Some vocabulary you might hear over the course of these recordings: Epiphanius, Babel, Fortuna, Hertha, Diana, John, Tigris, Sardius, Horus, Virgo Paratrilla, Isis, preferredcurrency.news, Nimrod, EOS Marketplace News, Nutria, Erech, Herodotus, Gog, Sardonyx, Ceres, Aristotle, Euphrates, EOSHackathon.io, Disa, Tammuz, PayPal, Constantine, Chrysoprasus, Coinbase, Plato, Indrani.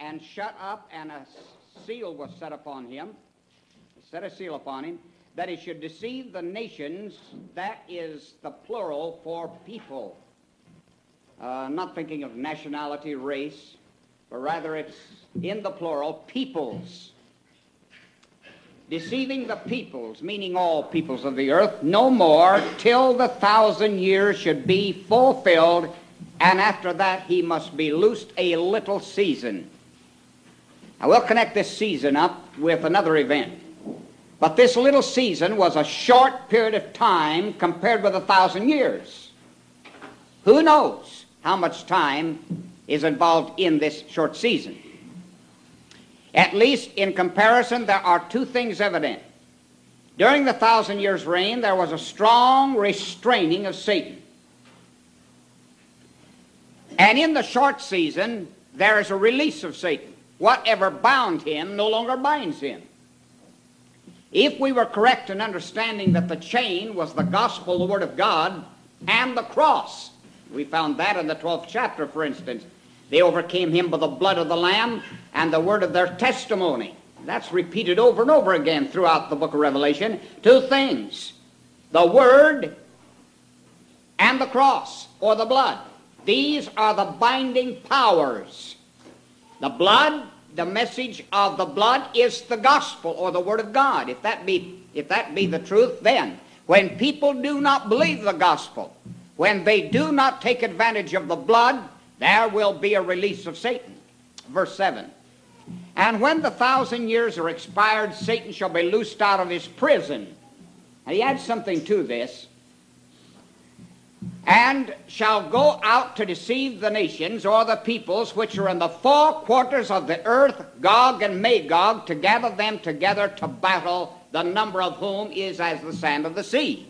and shut up, and a seal was set upon him, set a seal upon him, that he should deceive the nations, that is the plural for people. Not thinking of nationality, race, but rather it's in the plural, peoples. Deceiving the peoples, meaning all peoples of the earth, no more till the 1,000 years should be fulfilled, and after that he must be loosed a little season. Now we'll connect this season up with another event. But this little season was a short period of time compared with 1,000 years. Who knows how much time is involved in this short season? At least in comparison, there are two things evident. During the 1,000 years reign, there was a strong restraining of Satan. And in the short season, there is a release of Satan. Whatever bound him no longer binds him. If we were correct in understanding that the chain was the gospel, the word of God, and the cross, we found that in the 12th chapter, for instance. They overcame him by the blood of the Lamb and the word of their testimony. That's repeated over and over again throughout the book of Revelation. Two things, the word and the cross or the blood. These are the binding powers. The blood, the message of the blood is the gospel or the word of God. If that be the truth, then when people do not believe the gospel, when they do not take advantage of the blood, there will be a release of Satan. Verse 7, and when the 1,000 years are expired, Satan shall be loosed out of his prison. Now he adds something to this. And shall go out to deceive the nations or the peoples which are in the four quarters of the earth, Gog and Magog, to gather them together to battle, the number of whom is as the sand of the sea.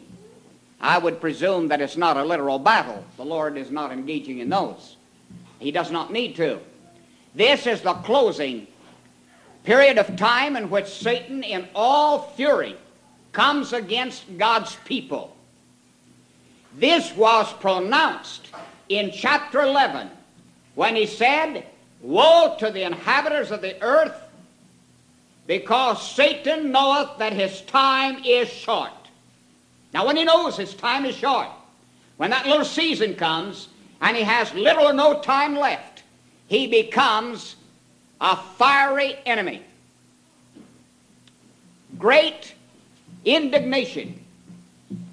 I would presume that it's not a literal battle. The Lord is not engaging in those. He does not need to. This is the closing period of time in which Satan in all fury comes against God's people. This was pronounced in chapter 11 when he said, woe to the inhabitants of the earth, because Satan knoweth that his time is short. Now when he knows his time is short, when that little season comes and he has little or no time left, he becomes a fiery enemy. Great indignation.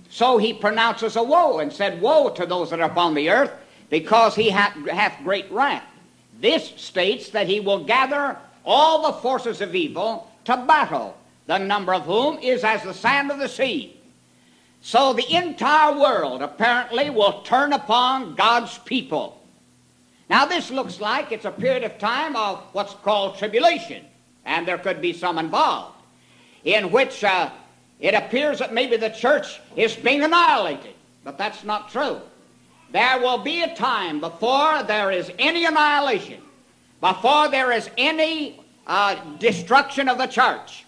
So he pronounces a woe and said, woe to those that are upon the earth, because he hath great wrath. This states that he will gather all the forces of evil to battle, the number of whom is as the sand of the sea. So the entire world apparently will turn upon God's people. Now this looks like it's a period of time of what's called tribulation, and there could be some involved, in which it appears that maybe the church is being annihilated, but that's not true. There will be a time before there is any annihilation, before there is any destruction of the church,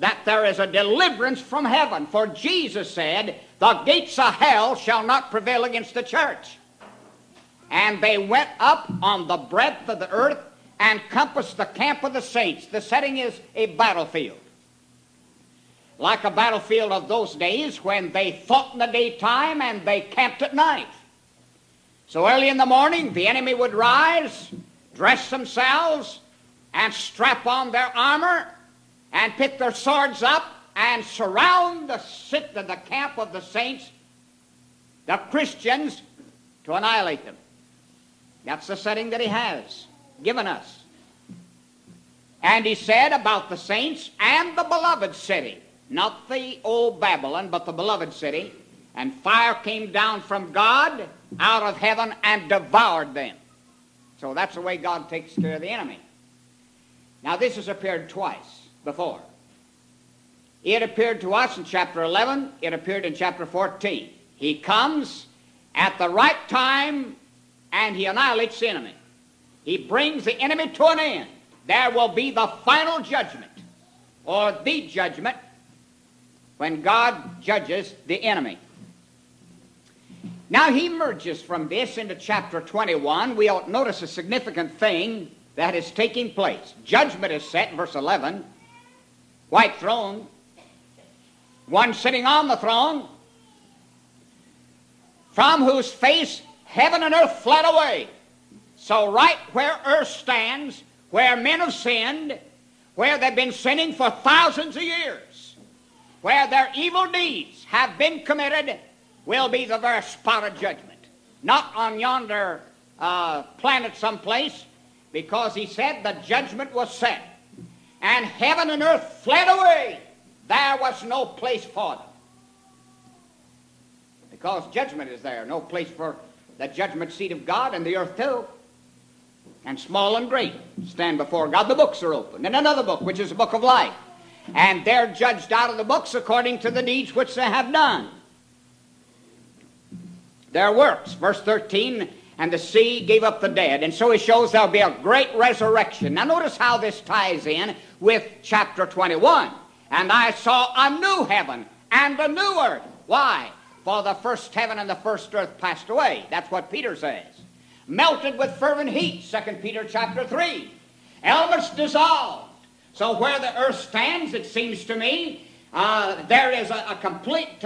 that there is a deliverance from heaven. For Jesus said, the gates of hell shall not prevail against the church. And they went up on the breadth of the earth and compassed the camp of the saints. The setting is a battlefield, like a battlefield of those days when they fought in the daytime and they camped at night. So early in the morning, the enemy would rise, dress themselves, and strap on their armor, and pick their swords up, and surround the camp of the saints, the Christians, to annihilate them. That's the setting that he has given us. And he said about the saints and the beloved city, not the old Babylon, but the beloved city. And fire came down from God out of heaven and devoured them. So that's the way God takes care of the enemy. Now this has appeared twice before. It appeared to us in chapter 11. It appeared in chapter 14. He comes at the right time and he annihilates the enemy. He brings the enemy to an end. There will be the final judgment, or the judgment, when God judges the enemy. Now he emerges from this into chapter 21. We'll notice a significant thing that is taking place. Judgment is set, verse 11, white throne, one sitting on the throne, from whose face heaven and earth fled away. So right where earth stands, where men have sinned, where they've been sinning for thousands of years, where their evil deeds have been committed, will be the very spot of judgment. Not on yonder planet someplace, because he said the judgment was set. And heaven and earth fled away. There was no place for them. Because judgment is there. No place for the judgment seat of God, and the earth too. And small and great stand before God. The books are open. And another book, which is the book of life. And they're judged out of the books according to the deeds which they have done. Their works. Verse 13, and the sea gave up the dead. And so he shows there'll be a great resurrection. Now notice how this ties in with chapter 21. And I saw a new heaven and a new earth. Why? For the first heaven and the first earth passed away. That's what Peter says. Melted with fervent heat, 2 Peter chapter 3. Elements dissolved. So where the earth stands, it seems to me, there is a complete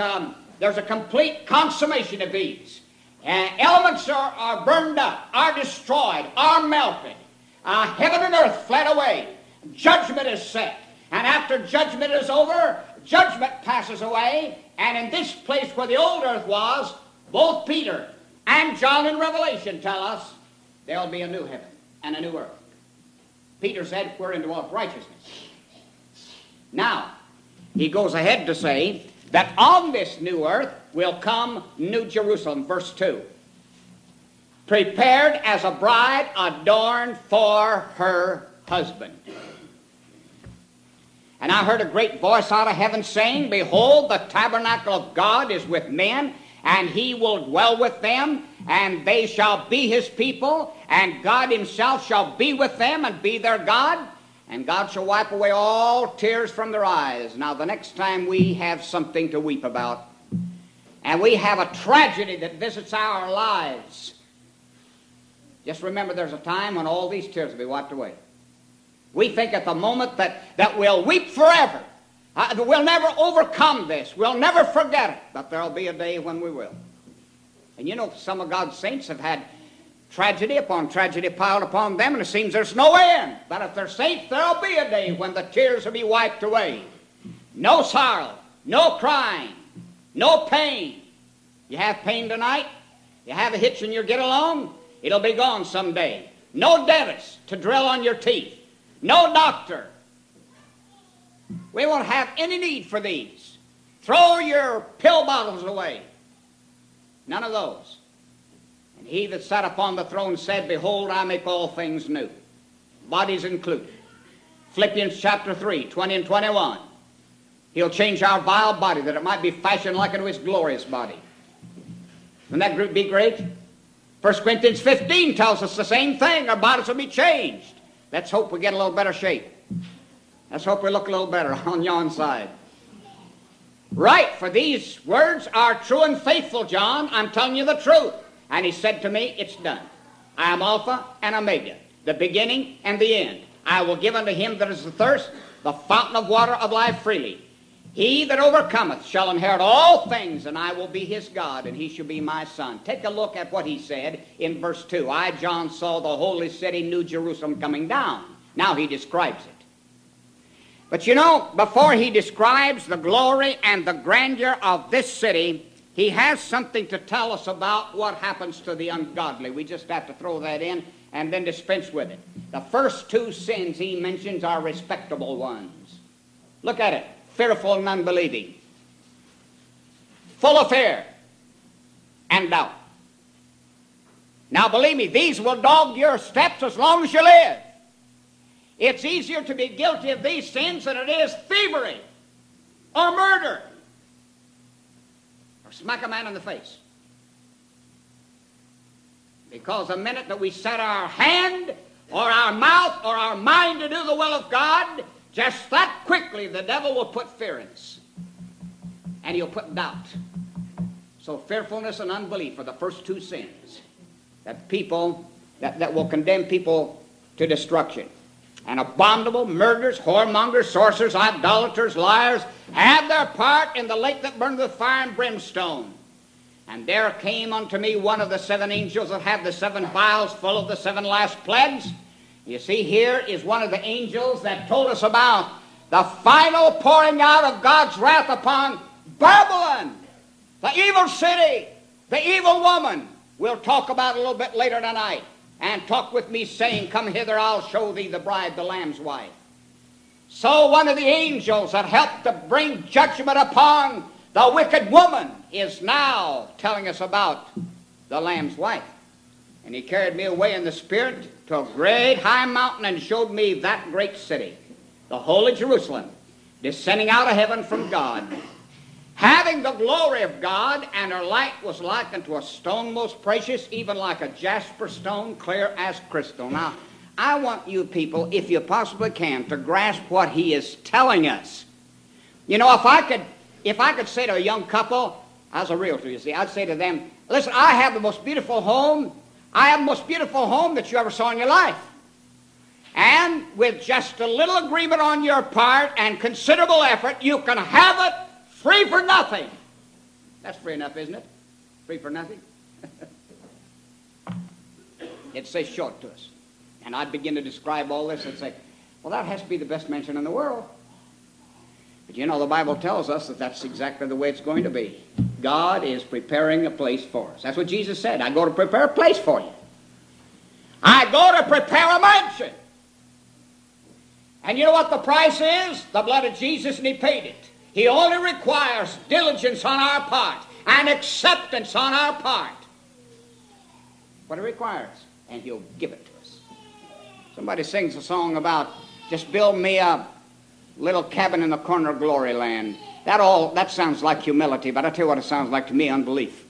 consummation of these. Elements are burned up, are destroyed, are melted. Heaven and earth fled away. Judgment is set. And after judgment is over, judgment passes away. And in this place where the old earth was, both Peter and John in Revelation tell us there will be a new heaven and a new earth. Peter said we're in the world of righteousness. Now, he goes ahead to say that on this new earth will come New Jerusalem, verse 2. Prepared as a bride adorned for her husband. And I heard a great voice out of heaven saying, behold, the tabernacle of God is with men, and he will dwell with them, and they shall be his people, and God himself shall be with them and be their God. And God shall wipe away all tears from their eyes. Now, the next time we have something to weep about, and we have a tragedy that visits our lives, just remember there's a time when all these tears will be wiped away. We think at the moment that we'll weep forever. We'll never overcome this. We'll never forget it. But there'll be a day when we will. And you know, some of God's saints have had tragedy upon tragedy piled upon them, and it seems there's no end. But if they're saints, there'll be a day when the tears will be wiped away. No sorrow, no crying, no pain. You have pain tonight, you have a hitch in your get-along, it'll be gone someday. No dentist to drill on your teeth. No doctor. We won't have any need for these. Throw your pill bottles away. None of those. And he that sat upon the throne said, behold, I make all things new. Bodies included. Philippians chapter 3, 20 and 21. He'll change our vile body that it might be fashioned like unto his glorious body. Wouldn't that group be great? 1 Corinthians 15 tells us the same thing. Our bodies will be changed. Let's hope we get a little better shape. Let's hope we look a little better on yon side. Right, for these words are true and faithful, John. I'm telling you the truth. And he said to me, it's done. I am Alpha and Omega, the beginning and the end. I will give unto him that is athirst the fountain of water of life freely. He that overcometh shall inherit all things, and I will be his God, and he shall be my son. Take a look at what he said in verse 2. I, John, saw the holy city, New Jerusalem, coming down. Now he describes it. But you know, before he describes the glory and the grandeur of this city, he has something to tell us about what happens to the ungodly. We just have to throw that in and then dispense with it. The first two sins he mentions are respectable ones. Look at it. Fearful and unbelieving, full of fear and doubt. Now believe me, these will dog your steps as long as you live. It's easier to be guilty of these sins than it is thievery or murder or smack a man in the face. Because the minute that we set our hand or our mouth or our mind to do the will of God, just that quickly, the devil will put fear in us. And he'll put doubt. So fearfulness and unbelief are the first two sins that will condemn people to destruction. And abominable murderers, whoremongers, sorcerers, idolaters, liars have their part in the lake that burneth with fire and brimstone. And there came unto me one of the seven angels that had the seven vials full of the seven last plagues. You see, here is one of the angels that told us about the final pouring out of God's wrath upon Babylon, the evil city, the evil woman. We'll talk about it a little bit later tonight. And talk with me, saying, come hither, I'll show thee the bride, the Lamb's wife. So one of the angels that helped to bring judgment upon the wicked woman is now telling us about the Lamb's wife. And he carried me away in the spirit to a great high mountain and showed me that great city, the holy Jerusalem, descending out of heaven from God, having the glory of God, and her light was like unto a stone most precious, even like a jasper stone, clear as crystal. Now, I want you people, if you possibly can, to grasp what he is telling us. You know, if I could say to a young couple, I was a realtor, you see, I'd say to them, listen, I have the most beautiful home. I have the most beautiful home that you ever saw in your life. And with just a little agreement on your part and considerable effort, you can have it. Free for nothing. That's free enough, isn't it? Free for nothing. It says short to us. And I'd begin to describe all this and say, well, that has to be the best mansion in the world. But you know, the Bible tells us that that's exactly the way it's going to be. God is preparing a place for us. That's what Jesus said. I go to prepare a place for you. I go to prepare a mansion. And you know what the price is? The blood of Jesus, and he paid it. He only requires diligence on our part and acceptance on our part. What he requires, and he'll give it to us. Somebody sings a song about, just build me a little cabin in the corner of glory land. That sounds like humility, but I tell you what it sounds like to me, unbelief.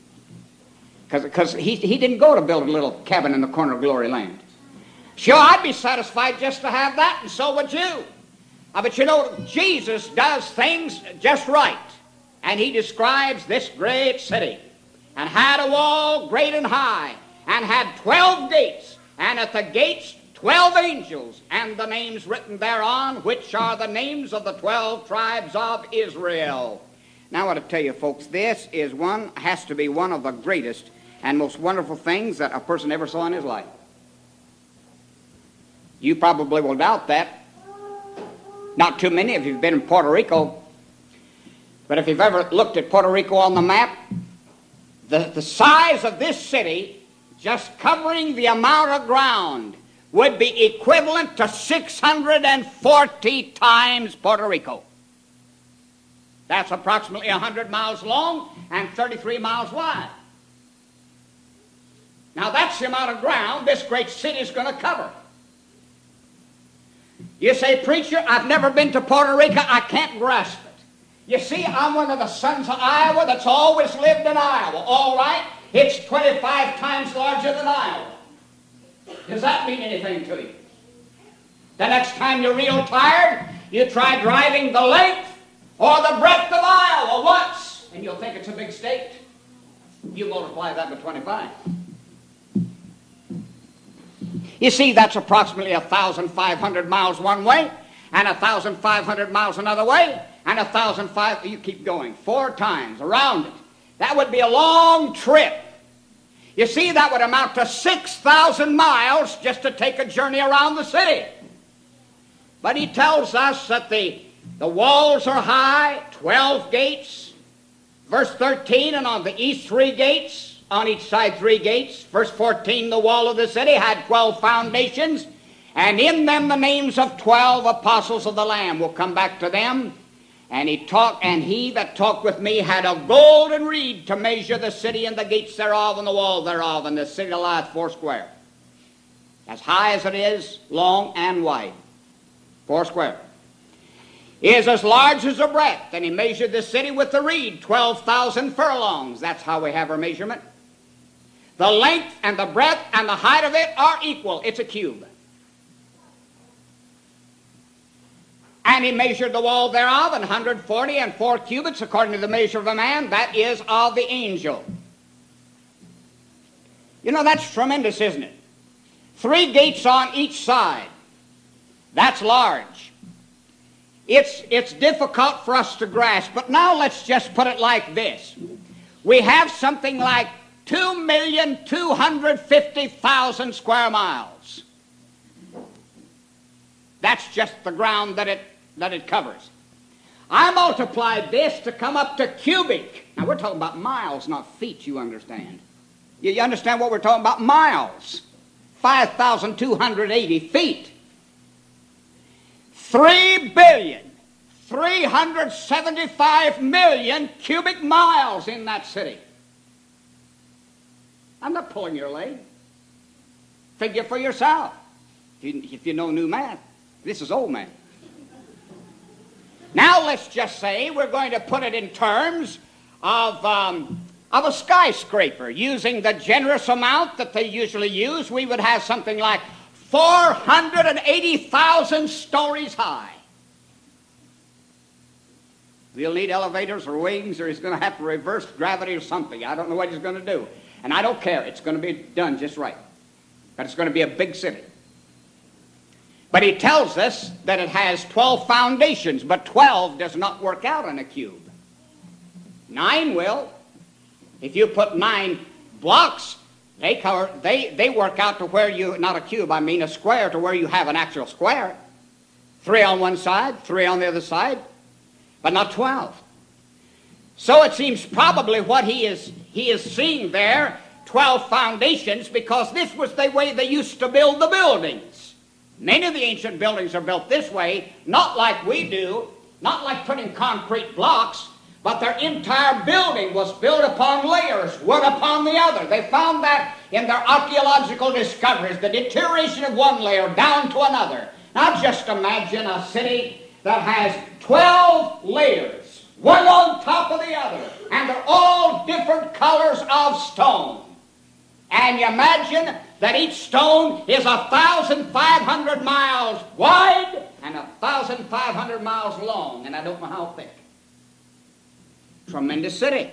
Because he didn't go to build a little cabin in the corner of glory land. Sure, I'd be satisfied just to have that, and so would you. But you know, Jesus does things just right. And he describes this great city, and had a wall great and high, and had 12 gates, and at the gates 12 angels, and the names written thereon, which are the names of the 12 tribes of Israel. Now I want to tell you, folks, this is has to be one of the greatest and most wonderful things that a person ever saw in his life. You probably will doubt that. Not too many if you've been in Puerto Rico. But if you've ever looked at Puerto Rico on the map, the size of this city, just covering the amount of ground, would be equivalent to 640 times Puerto Rico. That's approximately 100 miles long and 33 miles wide. Now that's the amount of ground this great city is going to cover. You say, preacher, I've never been to Puerto Rico. I can't grasp it. You see, I'm one of the sons of Iowa that's always lived in Iowa. All right, it's 25 times larger than Iowa. Does that mean anything to you? The next time you're real tired, you try driving the length or the breadth of Iowa once, and you'll think it's a big state. You multiply that by 25. You see, that's approximately 1,500 miles one way, and 1,500 miles another way, and 1,500, you keep going, 4 times around it. That would be a long trip. You see, that would amount to 6,000 miles just to take a journey around the city. But he tells us that the walls are high, 12 gates. Verse 13, and on the east 3 gates. On each side 3 gates. Verse 14, the wall of the city had 12 foundations, and in them the names of 12 apostles of the Lamb. We'll come back to them. And he that talked with me had a golden reed to measure the city and the gates thereof and the wall thereof, and the city lieth 4 square. As high as it is, long and wide. 4 square. Is as large as a breadth, and he measured the city with the reed, 12,000 furlongs. That's how we have our measurement. The length and the breadth and the height of it are equal. It's a cube. And he measured the wall thereof, 140 and 4 cubits, according to the measure of a man, that is, of the angel. You know, that's tremendous, isn't it? 3 gates on each side. That's large. It's difficult for us to grasp, but now let's just put it like this. We have something like 2,250,000 square miles. That's just the ground that it covers. I multiplied this to come up to cubic. Now we're talking about miles, not feet, you understand. You understand what we're talking about? Miles. 5,280 feet. 3,375,000,000 cubic miles in that city. I'm not pulling your leg. Figure for yourself. If you know new math. This is old math. Now let's just say we're going to put it in terms of a skyscraper. Using the generous amount that they usually use, we would have something like 480,000 stories high. He'll need elevators or wings, or he's going to have to reverse gravity or something. I don't know what he's going to do. And I don't care. It's going to be done just right. But it's going to be a big city. But he tells us that it has 12 foundations, but 12 does not work out in a cube. 9 will. If you put 9 blocks, they work out to where you, not a cube, I mean a square, to where you have an actual square. 3 on one side, 3 on the other side, but not 12. So it seems probably what he is seeing there, 12 foundations, because this was the way they used to build the buildings. Many of the ancient buildings are built this way, not like we do, not like putting concrete blocks, but their entire building was built upon layers, one upon the other. They found that in their archaeological discoveries, the deterioration of one layer down to another. Now just imagine a city that has 12 layers, one on top of the other, and they're all different colors of stone. And you imagine that each stone is 1,500 miles wide and 1,500 miles long, and I don't know how thick. Tremendous city.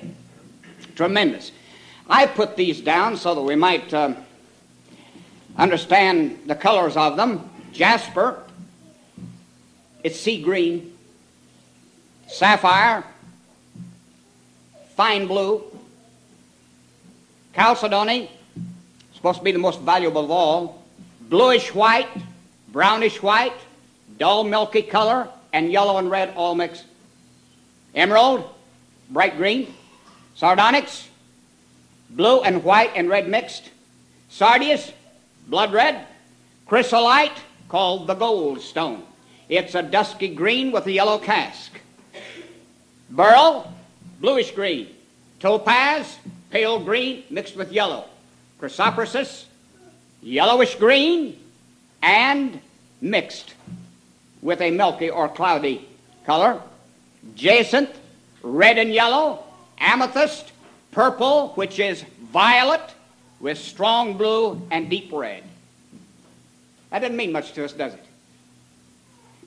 Tremendous. I put these down so that we might understand the colors of them. Jasper, it's sea green. Sapphire, fine blue. Chalcedony, supposed to be the most valuable of all, bluish white, brownish white, dull milky color, and yellow and red all mixed. Emerald, bright green. Sardonyx, blue and white and red mixed. Sardius, blood red. Chrysolite, called the gold stone. It's a dusky green with a yellow cast. Beryl, bluish green. Topaz, pale green mixed with yellow. Chrysoprasus, yellowish green and mixed with a milky or cloudy color. Jacinth, red and yellow. Amethyst, purple, which is violet with strong blue and deep red. That doesn't mean much to us, does it?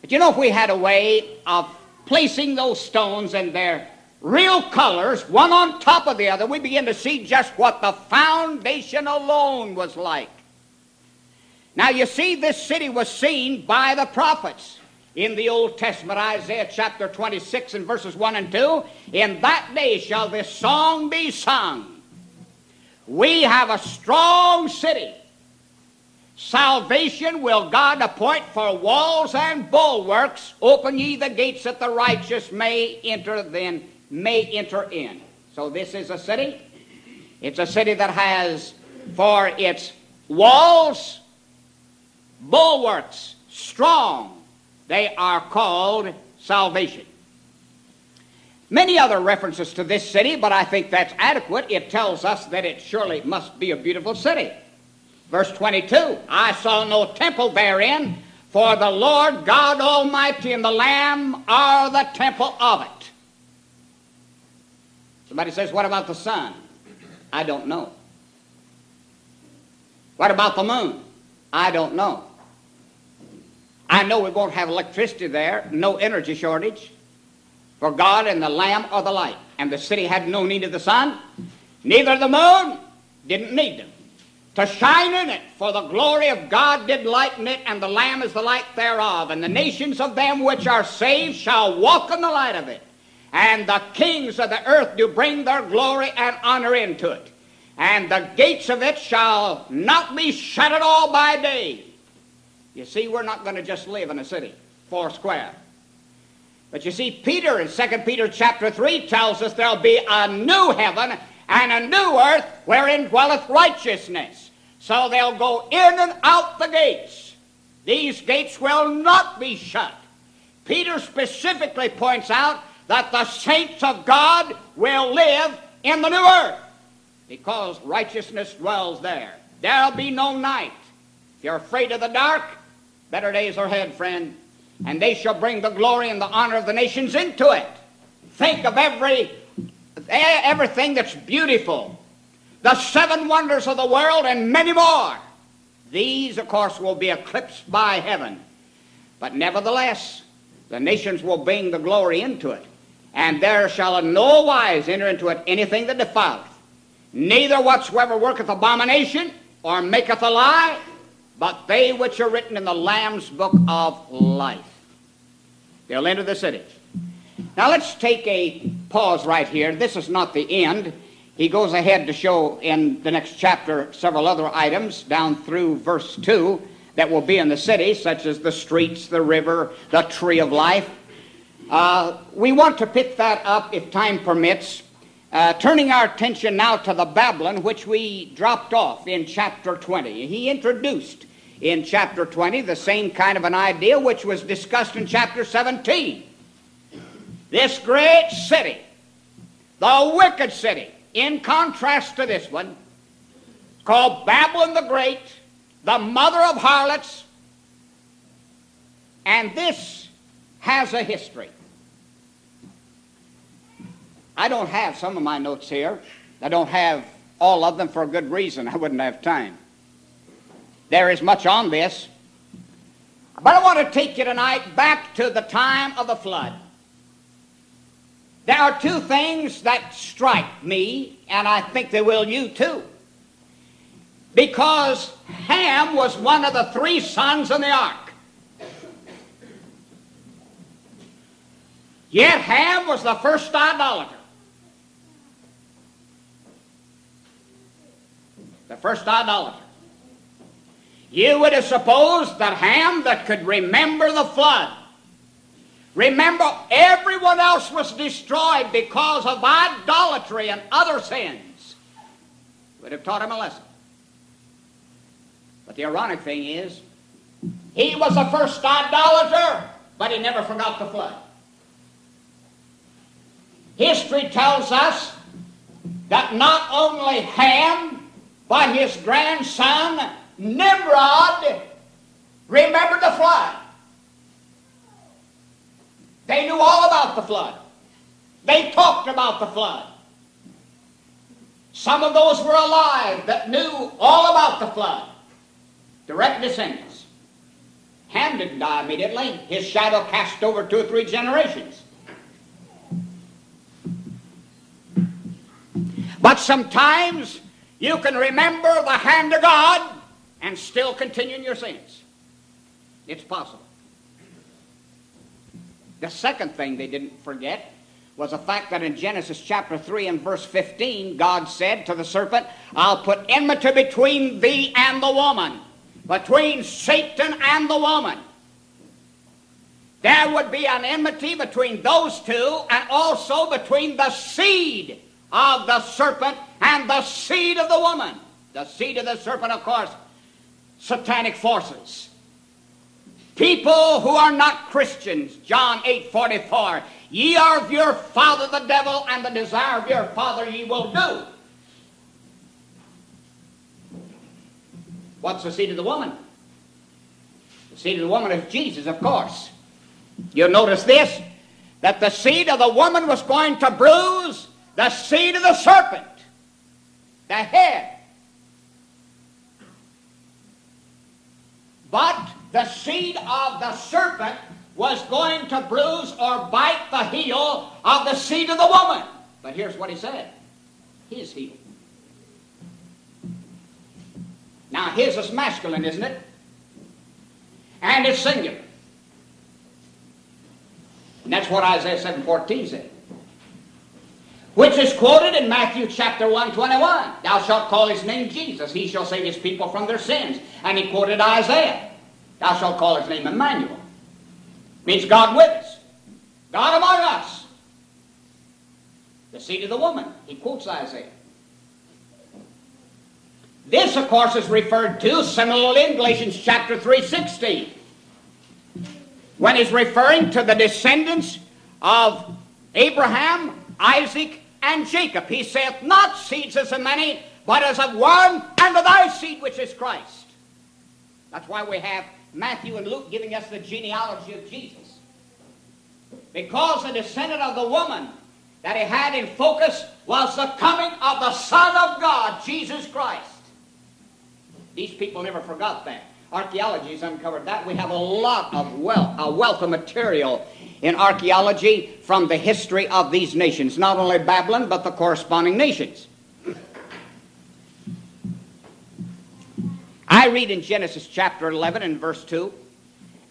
But you know, if we had a way of placing those stones in their real colors, one on top of the other, we begin to see just what the foundation alone was like. Now you see, this city was seen by the prophets in the Old Testament, Isaiah chapter 26 and verses 1 and 2. In that day shall this song be sung. We have a strong city. Salvation will God appoint for walls and bulwarks. Open ye the gates that the righteous may enter in. So this is a city. It's a city that has for its walls, bulwarks, strong. They are called salvation. Many other references to this city, but I think that's adequate. It tells us that it surely must be a beautiful city. Verse 22, I saw no temple therein, for the Lord God Almighty and the Lamb are the temple of it. Somebody says, what about the sun? I don't know. What about the moon? I don't know. I know we won't have electricity there, no energy shortage. For God and the Lamb are the light. And the city had no need of the sun, neither the moon, didn't need them. to shine in it, for the glory of God did lighten it, and the Lamb is the light thereof. And the nations of them which are saved shall walk in the light of it. And the kings of the earth do bring their glory and honor into it. And the gates of it shall not be shut at all by day. You see, we're not going to just live in a city, four square. But you see, Peter in 2 Peter chapter 3 tells us there'll be a new heaven and a new earth wherein dwelleth righteousness. So they'll go in and out the gates. These gates will not be shut. Peter specifically points out that the saints of God will live in the new earth because righteousness dwells there. There'll be no night. If you're afraid of the dark, better days are ahead, friend. And they shall bring the glory and the honor of the nations into it. Think of everything that's beautiful. The seven wonders of the world and many more. These, of course, will be eclipsed by heaven. But nevertheless, the nations will bring the glory into it. And there shall in no wise enter into it anything that defileth. Neither whatsoever worketh abomination or maketh a lie, but they which are written in the Lamb's book of life. They'll enter the city. Now let's take a pause right here. This is not the end. He goes ahead to show in the next chapter several other items down through verse 2 that will be in the city, such as the streets, the river, the tree of life. We want to pick that up if time permits. Turning our attention now to the Babylon, which we dropped off in chapter 20. He introduced in chapter 20 the same kind of an idea which was discussed in chapter 17. This great city, the wicked city, in contrast to this one, called Babylon the Great, the mother of harlots, and this has a history. I don't have some of my notes here. I don't have all of them for a good reason. I wouldn't have time. There is much on this. But I want to take you tonight back to the time of the flood. There are two things that strike me, and I think they will you too. Because Ham was one of the three sons in the ark. Yet Ham was the first idolater. The first idolater. You would have supposed that Ham that could remember the flood. Remember, everyone else was destroyed because of idolatry and other sins. Would have taught him a lesson. But the ironic thing is, he was the first idolater, but he never forgot the flood. History tells us that not only Ham, but his grandson, Nimrod, remembered the flood. They knew all about the flood. They talked about the flood. Some of those were alive that knew all about the flood. Direct descendants. Ham didn't die immediately. His shadow cast over 2 or 3 generations. But sometimes you can remember the hand of God and still continue in your sins. It's possible. The second thing they didn't forget was the fact that in Genesis chapter 3 and verse 15, God said to the serpent, I'll put enmity between thee and the woman, between Satan and the woman. There would be an enmity between those two and also between the seed of the serpent and the seed of the woman. The seed of the serpent, of course, satanic forces. People who are not Christians, John 8:44, ye are of your father the devil, and the desire of your father ye will do. What's the seed of the woman? The seed of the woman is Jesus, of course. You'll notice this, that the seed of the woman was going to bruise the seed of the serpent, the head. But the seed of the serpent was going to bruise or bite the heel of the seed of the woman. But here's what he said. His heel. Now his is masculine, isn't it? And it's singular. And that's what Isaiah 7:14 said, which is quoted in Matthew chapter 1:21. Thou shalt call his name Jesus. He shall save his people from their sins. And he quoted Isaiah. Thou shalt call his name Emmanuel. Means God with us. God among us. The seed of the woman. He quotes Isaiah. This, of course, is referred to similarly in Galatians chapter 3:16, when he's referring to the descendants of Abraham, Isaac, and Jacob. He saith, not seeds as of many, but as of one, and of thy seed, which is Christ. That's why we have Matthew and Luke giving us the genealogy of Jesus. Because the descendant of the woman that he had in focus was the coming of the Son of God, Jesus Christ. These people never forgot that. Archaeology has uncovered that. We have a lot of wealth of material in archaeology from the history of these nations, not only Babylon, but the corresponding nations. I read in Genesis chapter 11 and verse 2,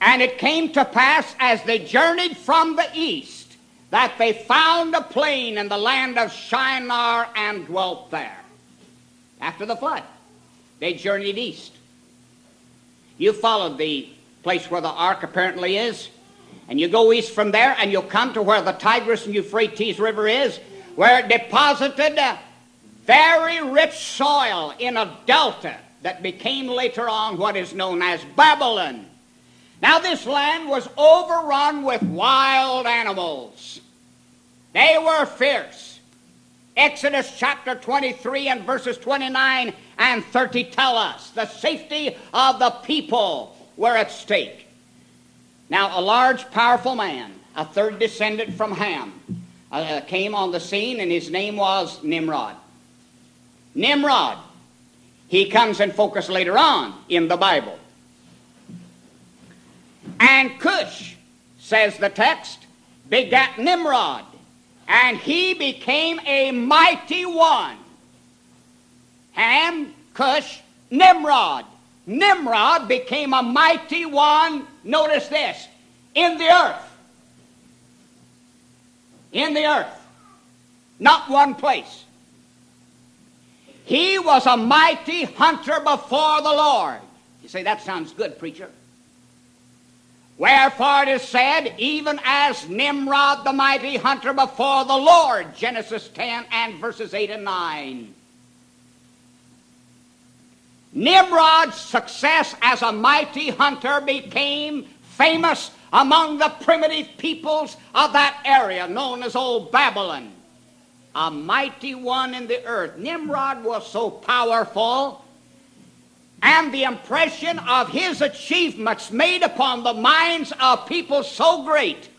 and it came to pass as they journeyed from the east, that they found a plain in the land of Shinar and dwelt there. After the flood, they journeyed east. You follow the place where the ark apparently is, and you go east from there, and you'll come to where the Tigris and Euphrates River is, where it deposited a very rich soil in a delta that became later on what is known as Babylon. Now this land was overrun with wild animals. They were fierce. Exodus chapter 23 and verses 29 and 30 tell us the safety of the people were at stake. Now a large, powerful man, a third descendant from Ham, came on the scene, and his name was Nimrod. Nimrod, he comes in focus later on in the Bible. And Cush, says the text, begat Nimrod, and he became a mighty one. Ham, Cush, Nimrod. Nimrod became a mighty one, notice this, in the earth. In the earth. Not one place. He was a mighty hunter before the Lord. You say, that sounds good, preacher. Wherefore it is said, even as Nimrod the mighty hunter before the Lord, Genesis 10 and verses 8 and 9. Nimrod's success as a mighty hunter became famous among the primitive peoples of that area, known as Old Babylon. A mighty one in the earth. Nimrod was so powerful, and the impression of his achievements made upon the minds of people so great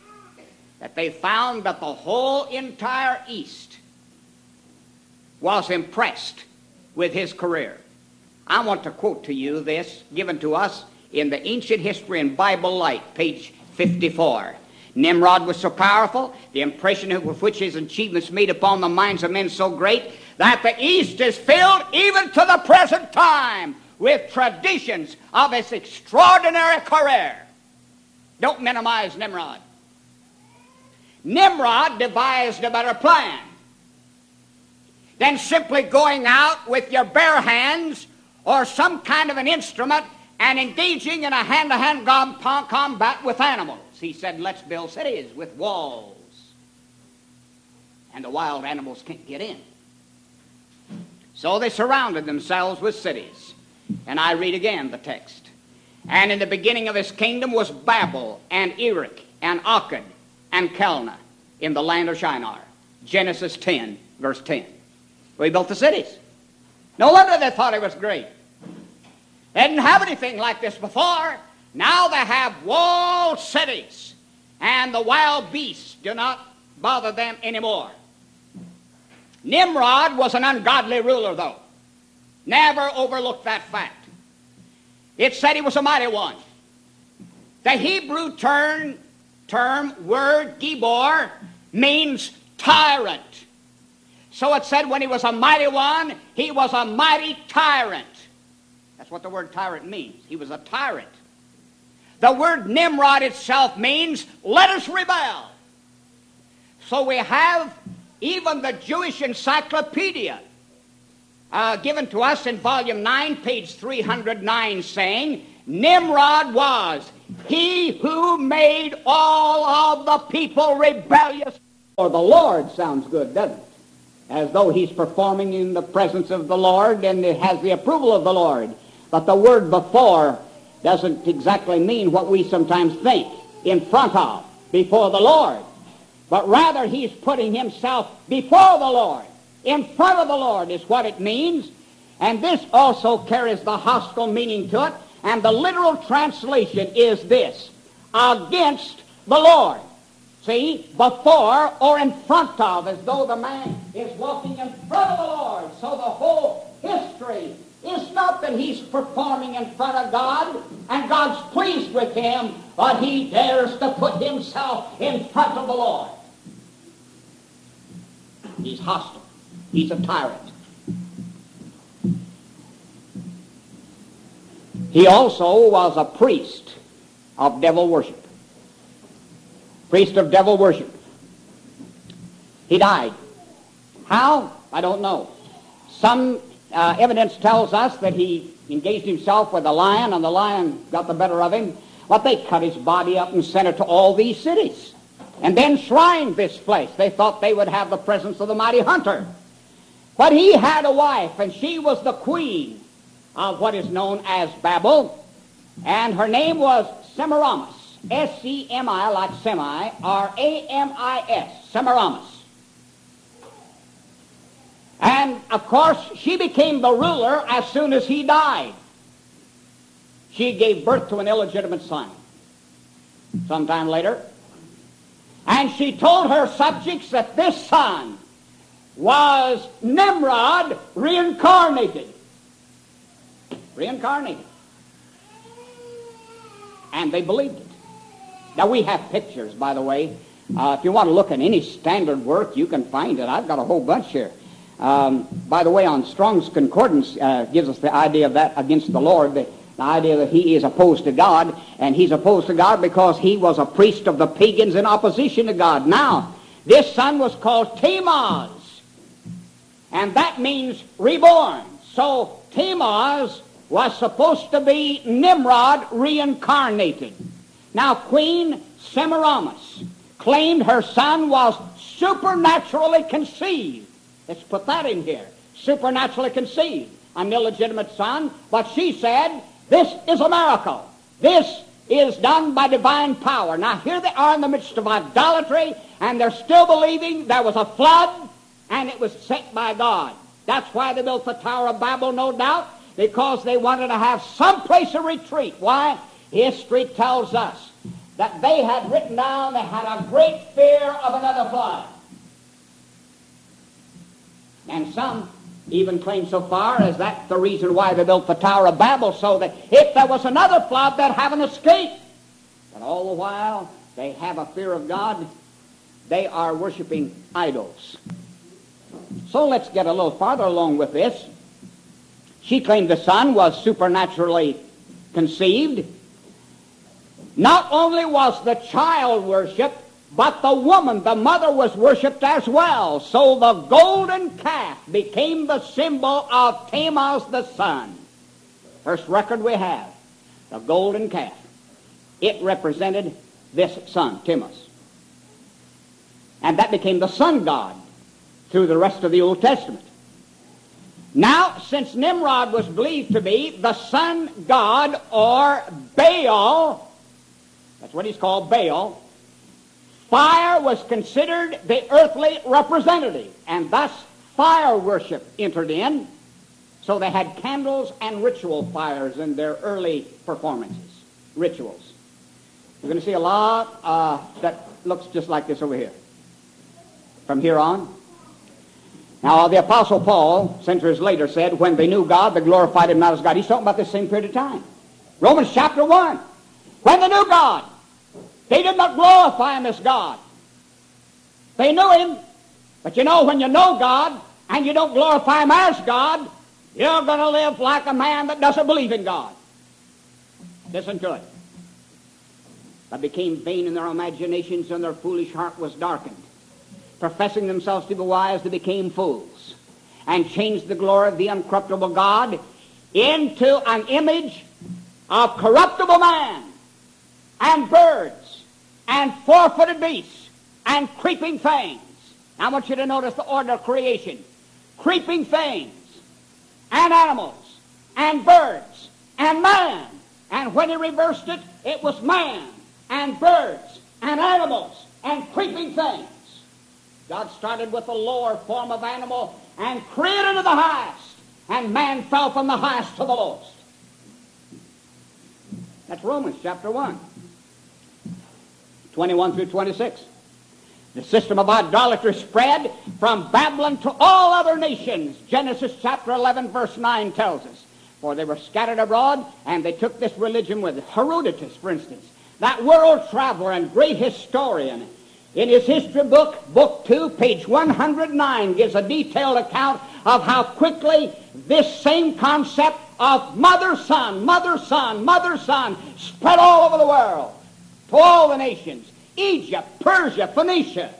that they found that the whole entire East was impressed with his career. I want to quote to you this given to us in the Ancient History and Bible Light, page 54. Nimrod was so powerful, the impression with which his achievements made upon the minds of men so great, that the East is filled even to the present time with traditions of his extraordinary career. Don't minimize Nimrod. Nimrod devised a better plan than simply going out with your bare hands or some kind of an instrument and engaging in a hand-to-hand combat with animals. He said, let's build cities with walls, and the wild animals can't get in. So they surrounded themselves with cities. And I read again the text. And in the beginning of his kingdom was Babel, and Erech, and Akkad, and Calneh, in the land of Shinar. Genesis 10, verse 10. We built the cities. No wonder they thought it was great. They didn't have anything like this before. Now they have walled cities, and the wild beasts do not bother them anymore. Nimrod was an ungodly ruler, though. Never overlooked that fact. It said he was a mighty one. The Hebrew term word Gibor means tyrant. So it said when he was a mighty one, he was a mighty tyrant. That's what the word tyrant means. He was a tyrant. The word Nimrod itself means, let us rebel. So we have even the Jewish encyclopedia given to us in volume 9, page 309, saying, Nimrod was he who made all of the people rebellious. Or the Lord sounds good, doesn't it? As though he's performing in the presence of the Lord and it has the approval of the Lord. But the word before doesn't exactly mean what we sometimes think, in front of, before the Lord. But rather he's putting himself before the Lord, in front of the Lord is what it means. And this also carries the hostile meaning to it. And the literal translation is this, against the Lord. See, before or in front of, as though the man is walking in front of the Lord. So the whole history is not that he's performing in front of God and God's pleased with him, but he dares to put himself in front of the Lord. He's hostile. He's a tyrant. He also was a priest of devil worship. Priest of devil worship. He died. How? I don't know. Some evidence tells us that he engaged himself with a lion, and the lion got the better of him. But they cut his body up and sent it to all these cities, and then shrined this place. They thought they would have the presence of the mighty hunter. But he had a wife, and she was the queen of what is known as Babel, and her name was Semiramis. S-C-M-I, like semi, R-A-M-I-S, Semiramis. And, of course, she became the ruler as soon as he died. She gave birth to an illegitimate son sometime later. And she told her subjects that this son was Nimrod reincarnated. Reincarnated. And they believed it. Now, we have pictures, by the way. If you want to look at any standard work, you can find it. I've got a whole bunch here. By the way, on Strong's Concordance gives us the idea of that against the Lord, the idea that he is opposed to God, and he's opposed to God because he was a priest of the pagans in opposition to God. Now, this son was called Tammuz, and that means reborn. So Tammuz was supposed to be Nimrod reincarnated. Now, Queen Semiramis claimed her son was supernaturally conceived. Let's put that in here. Supernaturally conceived. An illegitimate son. But she said, this is a miracle. This is done by divine power. Now, here they are in the midst of idolatry, and they're still believing there was a flood, and it was sent by God. That's why they built the Tower of Babel, no doubt, because they wanted to have some place of retreat. Why? History tells us that they had written down they had a great fear of another flood. And some even claim so far as that's the reason why they built the Tower of Babel, so that if there was another flood, they'd have an escape. But all the while, they have a fear of God. They are worshiping idols. So let's get a little farther along with this. She claimed the son was supernaturally conceived. Not only was the child worshipped, but the woman, the mother, was worshipped as well. So the golden calf became the symbol of Tammuz the sun. First record we have, the golden calf. It represented this sun, Tammuz. And that became the sun god through the rest of the Old Testament. Now, since Nimrod was believed to be the sun god or Baal, that's what he's called, Baal. Fire was considered the earthly representative, and thus fire worship entered in. So they had candles and ritual fires in their early performances, rituals. You're going to see a lot that looks just like this over here, from here on. Now, the Apostle Paul, centuries later, said, when they knew God, they glorified him not as God. He's talking about this same period of time. Romans chapter 1. When they knew God, they did not glorify him as God. They knew him, but you know, when you know God and you don't glorify him as God, You're going to live like a man that doesn't believe in God. Listen to it. They became vain in their imaginations, and their foolish heart was darkened. Professing themselves to be wise, they became fools, and changed the glory of the incorruptible God into an image of corruptible man, and birds, and four-footed beasts, and creeping things. I want you to notice the order of creation. Creeping things, and animals, and birds, and man. And when he reversed it, it was man, and birds, and animals, and creeping things. God started with the lower form of animal and created the highest. And man fell from the highest to the lowest. That's Romans chapter 1, 21 through 26. The system of idolatry spread from Babylon to all other nations. Genesis chapter 11 verse 9 tells us. For they were scattered abroad, and they took this religion with Herodotus, for instance. That world traveler and great historian. In his history book, book 2, page 109, gives a detailed account of how quickly this same concept of mother-son, mother-son, mother-son spread all over the world to all the nations. Egypt, Persia, Phoenicia,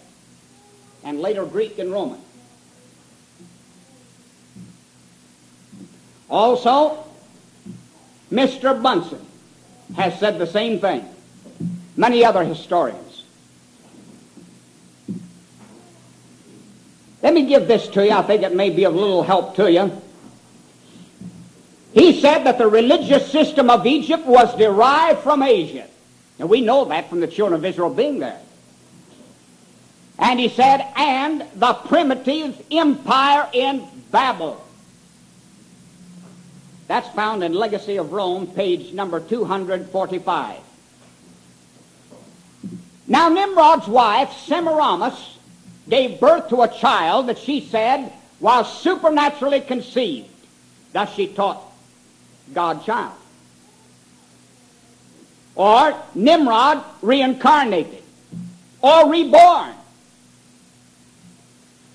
and later Greek and Roman. Also, Mr. Bunsen has said the same thing. Many other historians. Let me give this to you. I think it may be of little help to you. He said that the religious system of Egypt was derived from Asia. And we know that from the children of Israel being there. And he said, and the primitive empire in Babel. That's found in Legacy of Rome, page number 245. Now Nimrod's wife, Semiramis, gave birth to a child that she said was supernaturally conceived. Thus she taught God child. Or Nimrod reincarnated. Or reborn.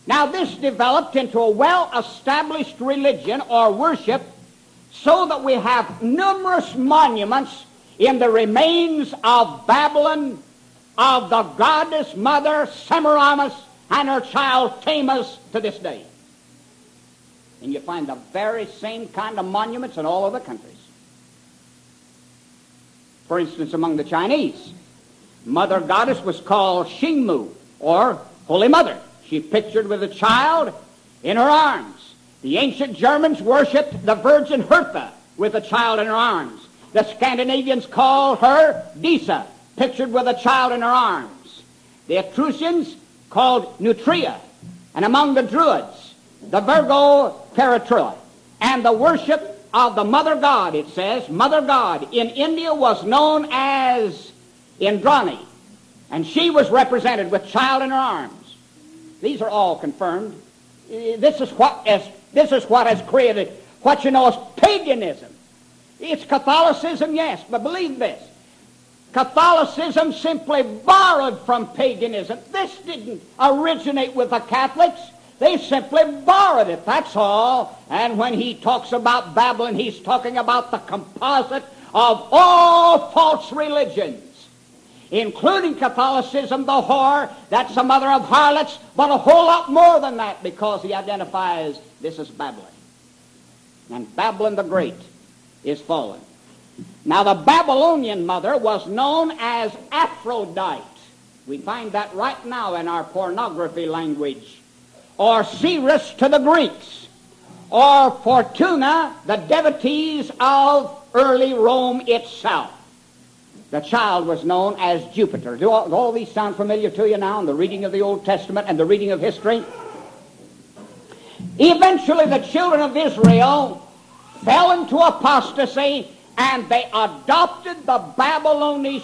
Now this developed into a well-established religion or worship, so that we have numerous monuments in the remains of Babylon of the goddess mother Semiramis and her child Tammuz to this day. And you find the very same kind of monuments in all other countries. For instance, among the Chinese, Mother Goddess was called Xingmu, or Holy Mother. She pictured with a child in her arms. The ancient Germans worshipped the Virgin Hertha with a child in her arms. The Scandinavians called her Disa, pictured with a child in her arms. The Etruscans called Nutria, and among the Druids, the Virgo Paratrilla, and the worship of the Mother God, it says, Mother God in India was known as Indrani, and she was represented with child in her arms. These are all confirmed. This is what has created what you know as paganism. It's Catholicism, yes, but believe this. Catholicism simply borrowed from paganism. This didn't originate with the Catholics. They simply borrowed it, that's all. And when he talks about Babylon, he's talking about the composite of all false religions, including Catholicism, the whore, that's the mother of harlots, but a whole lot more than that, because he identifies this as Babylon. And Babylon the Great is fallen. Now the Babylonian mother was known as Aphrodite. We find that right now in our pornography language. Or Ceres to the Greeks. Or Fortuna, the devotees of early Rome itself. The child was known as Jupiter. Do all these sound familiar to you now in the reading of the Old Testament and the reading of history? Eventually the children of Israel fell into apostasy, and they adopted the Babylonish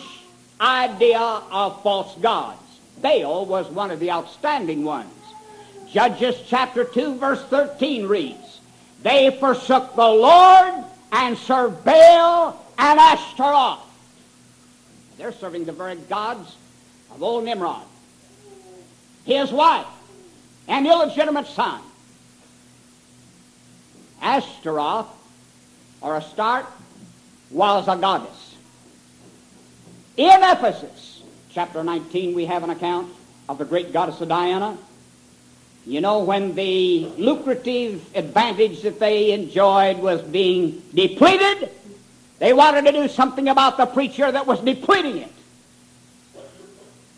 idea of false gods. Baal was one of the outstanding ones. Judges chapter 2 verse 13 reads, they forsook the Lord and served Baal and Ashtaroth. They're serving the very gods of old Nimrod. His wife, an illegitimate son. Ashtaroth, or Astarte, was a goddess. In Ephesus, chapter 19, we have an account of the great goddess of Diana. You know, when the lucrative advantage that they enjoyed was being depleted, they wanted to do something about the preacher that was depleting it.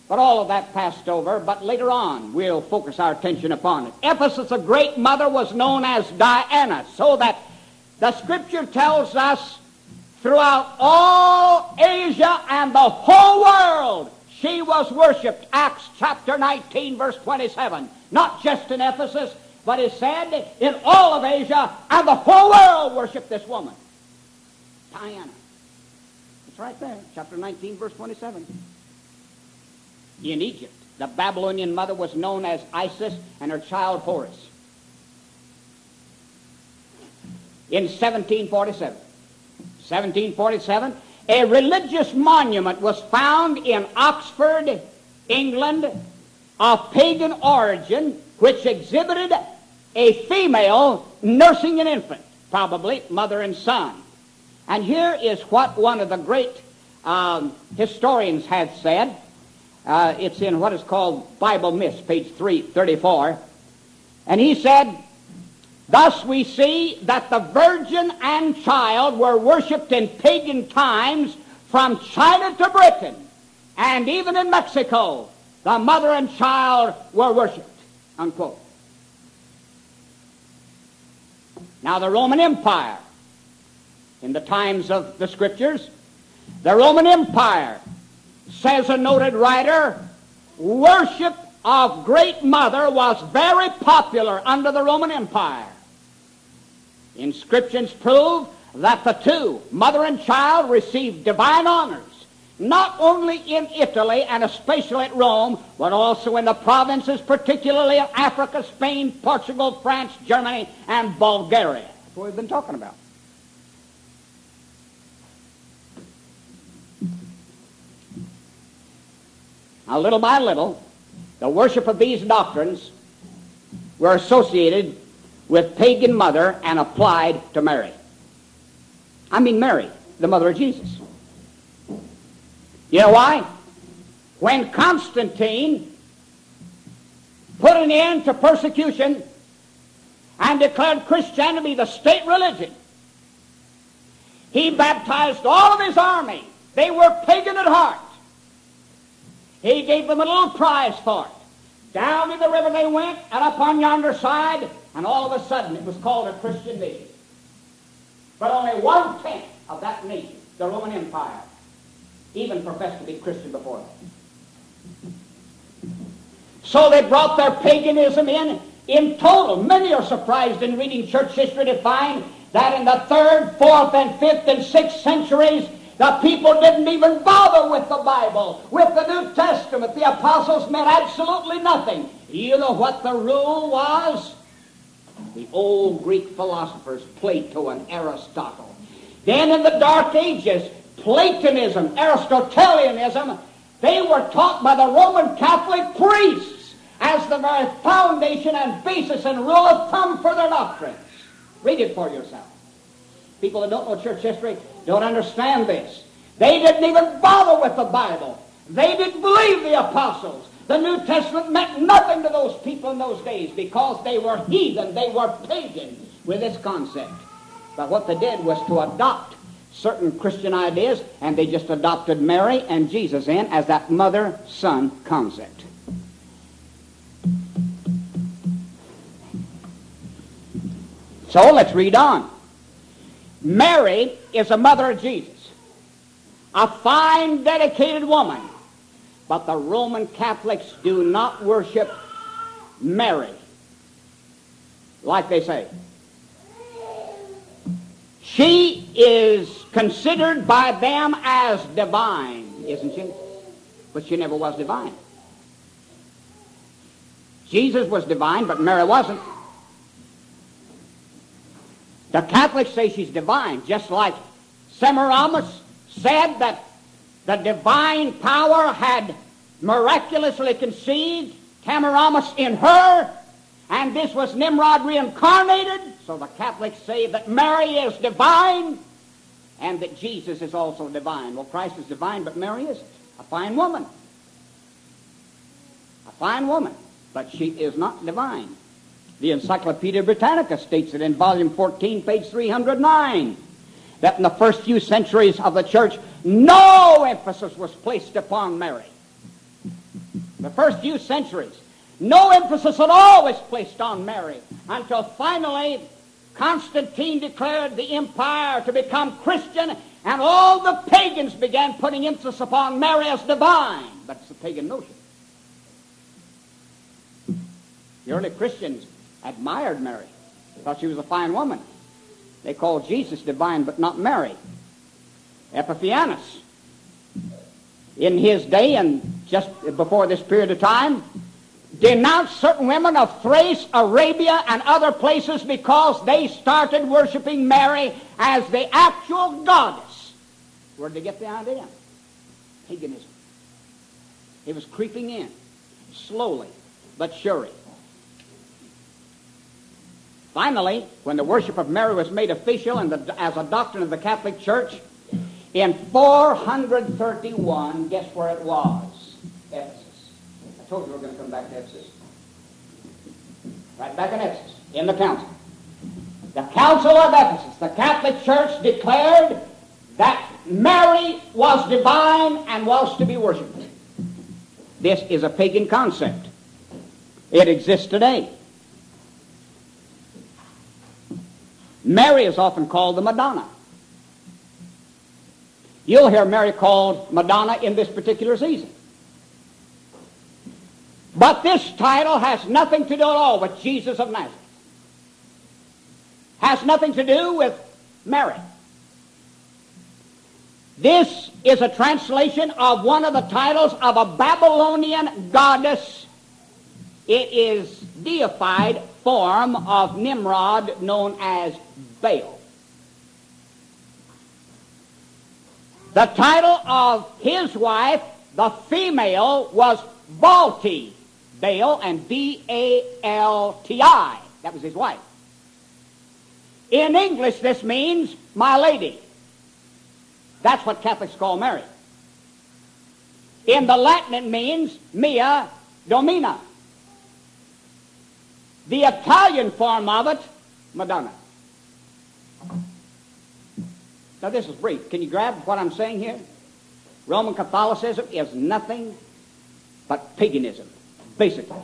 But all of that passed over, but later on we'll focus our attention upon it. Ephesus, the great mother, was known as Diana, so that the scripture tells us throughout all Asia and the whole world she was worshipped. Acts chapter 19, verse 27. Not just in Ephesus, but it said in all of Asia and the whole world worshipped this woman, Diana. It's right there, chapter 19, verse 27. In Egypt, the Babylonian mother was known as Isis and her child Horus. In 1747, a religious monument was found in Oxford, England, of pagan origin, which exhibited a female nursing an infant, probably mother and son. And here is what one of the great historians had said. It's in what is called Bible Myths, page 334. And he said, "Thus we see that the virgin and child were worshipped in pagan times from China to Britain, and even in Mexico, the mother and child were worshipped." Unquote. Now the Roman Empire, in the times of the scriptures, the Roman Empire, says a noted writer, worship of Great Mother was very popular under the Roman Empire. Inscriptions prove that the two, mother and child, received divine honors, not only in Italy and especially at Rome, but also in the provinces, particularly in Africa, Spain, Portugal, France, Germany, and Bulgaria. That's what we've been talking about. Now, little by little, the worship of these doctrines were associated with pagan mother and applied to Mary. I mean Mary, the mother of Jesus. You know why? When Constantine put an end to persecution and declared Christianity the state religion, he baptized all of his army. They were pagan at heart. He gave them a little prize for it. Down to the river they went, and up on yonder side, and all of a sudden it was called a Christian nation. But only 1/10 of that nation, the Roman Empire, even professed to be Christian before them. So they brought their paganism in total. Many are surprised in reading church history to find that in the 3rd, 4th, and 5th, and 6th centuries, the people didn't even bother with the Bible, with the New Testament. The apostles meant absolutely nothing. You know what the rule was? The old Greek philosophers, Plato and Aristotle. Then in the Dark Ages, Platonism, Aristotelianism, they were taught by the Roman Catholic priests as the very foundation and basis and rule of thumb for their doctrines. Read it for yourself. People that don't know church history don't understand this. They didn't even bother with the Bible. They didn't believe the apostles. The New Testament meant nothing to those people in those days because they were heathen, they were pagans with this concept. But what they did was to adopt certain Christian ideas, and they just adopted Mary and Jesus in as that mother-son concept. So let's read on. Mary is the mother of Jesus, a fine, dedicated woman. But the Roman Catholics do not worship Mary, like they say. She is considered by them as divine, isn't she? But she never was divine. Jesus was divine, but Mary wasn't. The Catholics say she's divine, just like Semiramis said that the divine power had miraculously conceived Semiramis in her, and this was Nimrod reincarnated, so the Catholics say that Mary is divine and that Jesus is also divine. Well, Christ is divine, but Mary isn't. A fine woman. A fine woman, but she is not divine. The Encyclopedia Britannica states it in volume 14, page 309, that in the first few centuries of the church, no emphasis was placed upon Mary. The first few centuries, no emphasis at all was placed on Mary until finally Constantine declared the empire to become Christian, and all the pagans began putting emphasis upon Mary as divine. But it's a pagan notion. The early Christians admired Mary, thought she was a fine woman. They called Jesus divine, but not Mary. Epiphanius, in his day and just before this period of time, denounced certain women of Thrace, Arabia, and other places because they started worshiping Mary as the actual goddess. Where did they get the idea? Paganism. It was creeping in, slowly but surely. Finally, when the worship of Mary was made official and as a doctrine of the Catholic Church, in 431, guess where it was? Ephesus. I told you we were going to come back to Ephesus. Right back in Ephesus, in the council. The Council of Ephesus, the Catholic Church declared that Mary was divine and was to be worshipped. This is a pagan concept. It exists today. Mary is often called the Madonna. You'll hear Mary called Madonna in this particular season. But this title has nothing to do at all with Jesus of Nazareth. Has nothing to do with Mary. This is a translation of one of the titles of a Babylonian goddess. It is deified form of Nimrod known as Baal. The title of his wife, the female, was Balti, Baal, and B-A-L-T-I. That was his wife. In English, this means my lady. That's what Catholics call Mary. In the Latin, it means Mia Domina. The Italian form of it, Madonna. Now this is brief. Can you grab what I'm saying here? Roman Catholicism is nothing but paganism, basically.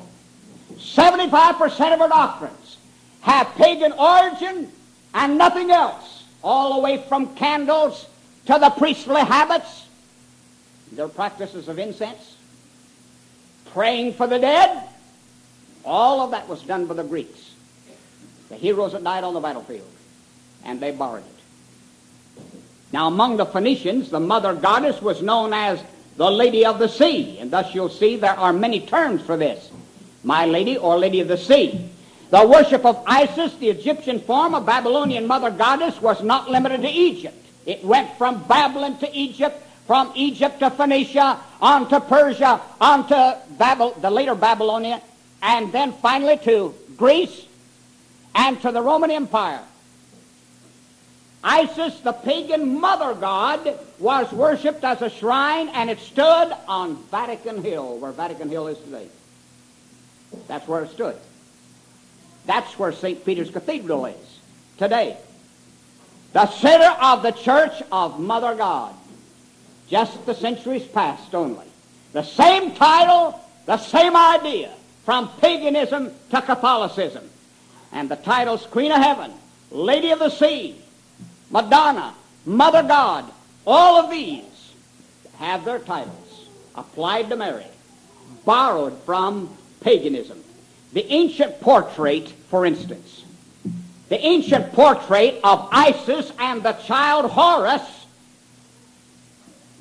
75% of her doctrines have pagan origin and nothing else, all the way from candles to the priestly habits, their practices of incense, praying for the dead. All of that was done by the Greeks, the heroes that died on the battlefield, and they borrowed it. Now, among the Phoenicians, the mother goddess was known as the Lady of the Sea, and thus you'll see there are many terms for this, my lady or Lady of the Sea. The worship of Isis, the Egyptian form of Babylonian mother goddess, was not limited to Egypt. It went from Babylon to Egypt, from Egypt to Phoenicia, on to Persia, on to the later Babylonia, and then finally to Greece and to the Roman Empire. Isis, the pagan mother god, was worshipped as a shrine, and it stood on Vatican Hill, where Vatican Hill is today. That's where it stood. That's where St. Peter's Cathedral is today. The center of the Church of Mother God. Just the centuries past only. The same title, the same idea. From paganism to Catholicism. And the titles Queen of Heaven, Lady of the Sea, Madonna, Mother God, all of these have their titles applied to Mary, borrowed from paganism. The ancient portrait, for instance, the ancient portrait of Isis and the child Horus,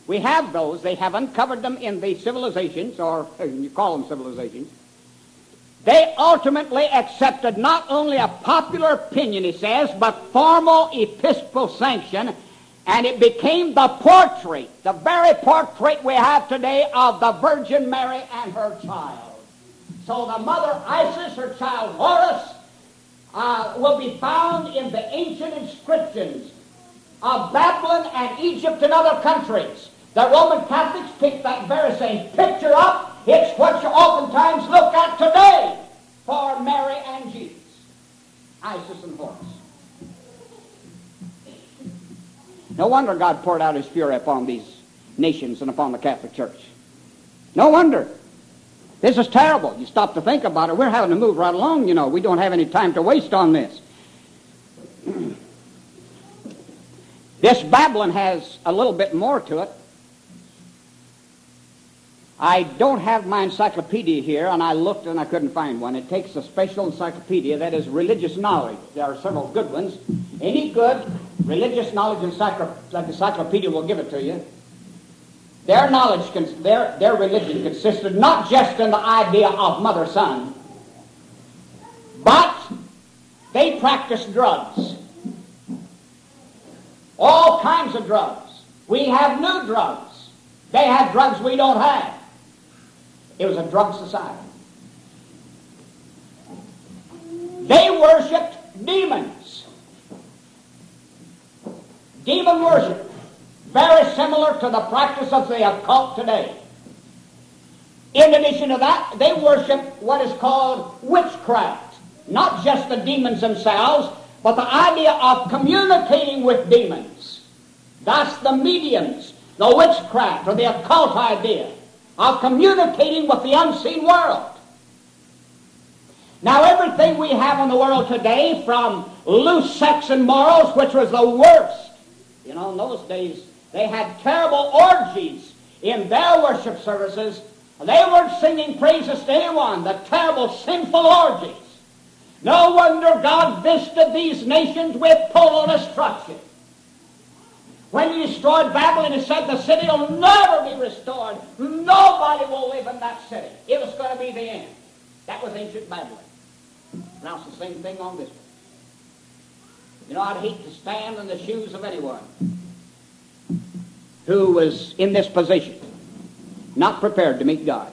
we have those, they have uncovered them in the civilizations, or you call them civilizations. They ultimately accepted not only a popular opinion, he says, but formal episcopal sanction, and it became the portrait, the very portrait we have today of the Virgin Mary and her child. So the mother Isis, her child Horus, will be found in the ancient inscriptions of Babylon and Egypt and other countries. The Roman Catholics picked that very same picture up. It's what you oftentimes look at today for Mary and Jesus. Isis and Horus. No wonder God poured out his fury upon these nations and upon the Catholic Church. No wonder. This is terrible. You stop to think about it. We're having to move right along, you know. We don't have any time to waste on this. This Babylon has a little bit more to it. I don't have my encyclopedia here, and I looked and I couldn't find one. It takes a special encyclopedia that is religious knowledge. There are several good ones. Any good religious knowledge encyclopedia will give it to you. Their knowledge, their religion consisted not just in the idea of mother-son, but they practiced drugs. All kinds of drugs. We have new drugs. They have drugs we don't have. It was a drug society. They worshipped demons. Demon worship. Very similar to the practice of the occult today. In addition to that, they worship what is called witchcraft. Not just the demons themselves, but the idea of communicating with demons. That's the mediums, the witchcraft, or the occult idea of communicating with the unseen world. Now everything we have in the world today, from loose sex and morals, which was the worst, you know, in those days. They had terrible orgies in their worship services. They weren't singing praises to anyone, the terrible sinful orgies. No wonder God visited these nations with total destruction. When he destroyed Babylon, he said the city will never be restored. Nobody will live in that city. It was going to be the end. That was ancient Babylon. Now it's the same thing on this one. You know, I'd hate to stand in the shoes of anyone who was in this position, not prepared to meet God.